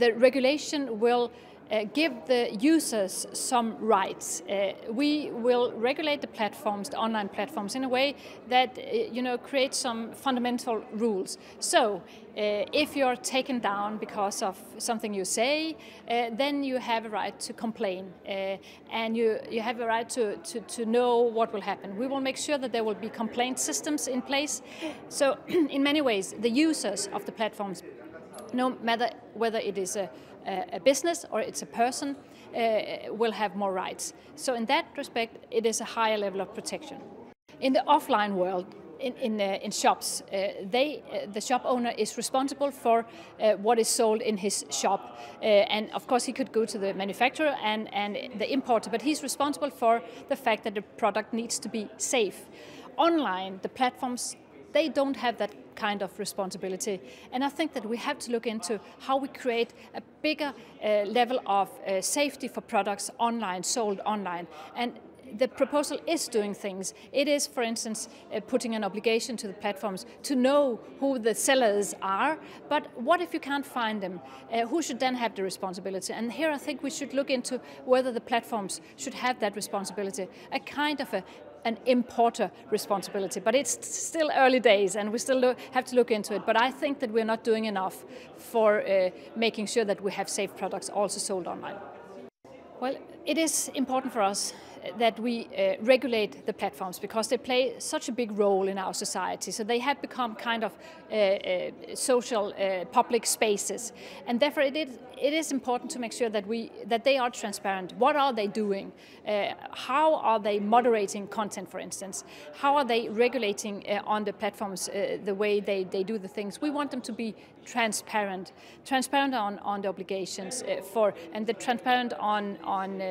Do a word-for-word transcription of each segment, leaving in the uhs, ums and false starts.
the regulation will Uh, give the users some rights. Uh, we will regulate the platforms, the online platforms, in a way that uh, you know creates some fundamental rules. So, uh, if you're taken down because of something you say, uh, then you have a right to complain, uh, and you you have a right to, to to know what will happen. We will make sure that there will be complaint systems in place. So, in many ways, the users of the platforms, no matter whether it is a, a business or it's a person, uh, will have more rights. So in that respect, it is a higher level of protection. In the offline world, in, in, uh, in shops, uh, they, uh, the shop owner is responsible for uh, what is sold in his shop. Uh, and of course he could go to the manufacturer and, and the importer, but he's responsible for the fact that the product needs to be safe. Online, the platforms, they don't have that kind of responsibility. And I think that we have to look into how we create a bigger uh, level of uh, safety for products online, sold online. And the proposal is doing things. It is, for instance, uh, putting an obligation to the platforms to know who the sellers are, but what if you can't find them? Uh, who should then have the responsibility? And here I think we should look into whether the platforms should have that responsibility, a kind of a an importer responsibility, but it's still early days and we still have to look into it. But I think that we're not doing enough for uh, making sure that we have safe products also sold online. Well, it is important for us that we uh, regulate the platforms because they play such a big role in our society. So they have become kind of uh, uh, social uh, public spaces, and therefore it is, it is important to make sure that we that they are transparent. What are they doing? Uh, how are they moderating content, for instance? How are they regulating uh, on the platforms uh, the way they, they do the things? We want them to be transparent, transparent on, on the obligations uh, for, and the transparent on on uh,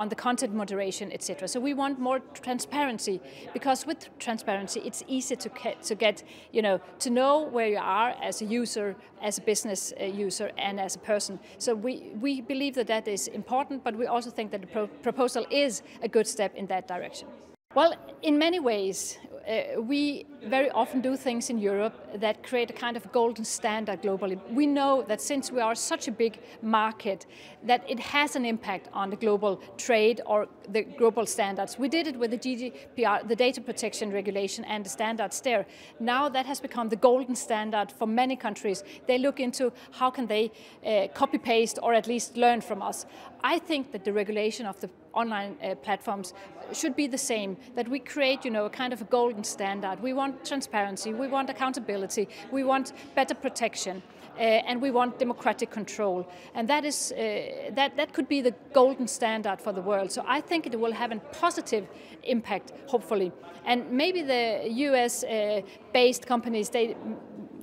on the content moderation, et cetera. So we want more transparency, because with transparency it's easy to get, to get, you know, to know where you are as a user, as a business user, and as a person. So we we believe that that is important, but we also think that the pro proposal is a good step in that direction. Well, in many ways, uh, we very often do things in Europe that create a kind of golden standard globally. We know that since we are such a big market, that it has an impact on the global trade or the global standards. We did it with the G D P R, the data protection regulation, and the standards there. Now that has become the golden standard for many countries. They look into how can they uh, copy-paste or at least learn from us. I think that the regulation of the online uh, platforms should be the same, that we create, you know, a kind of a golden standard. We want transparency, we want accountability, we want better protection, uh, and we want democratic control. And that is, uh, that, that could be the golden standard for the world. So I think it will have a positive impact, hopefully. And maybe the U S uh, based companies, they,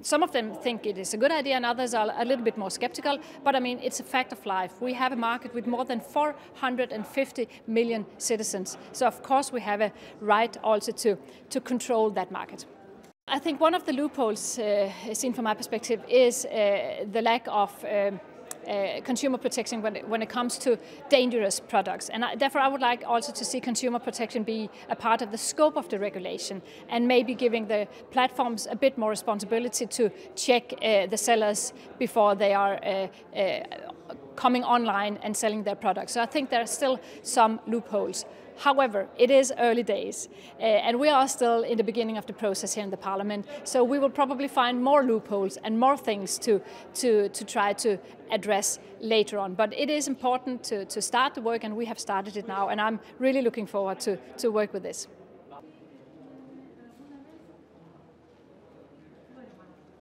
some of them think it is a good idea and others are a little bit more skeptical, but I mean, it's a fact of life. We have a market with more than four hundred fifty million citizens. So of course we have a right also to, to control that market. I think one of the loopholes uh, seen from my perspective is uh, the lack of um, Uh, consumer protection when it, when it comes to dangerous products, and I, therefore I would like also to see consumer protection be a part of the scope of the regulation, and maybe giving the platforms a bit more responsibility to check uh, the sellers before they are uh, uh, coming online and selling their products. So I think there are still some loopholes. However, it is early days, uh, and we are still in the beginning of the process here in the Parliament, so we will probably find more loopholes and more things to, to, to try to address later on. But it is important to, to start the work, and we have started it now, and I'm really looking forward to, to work with this.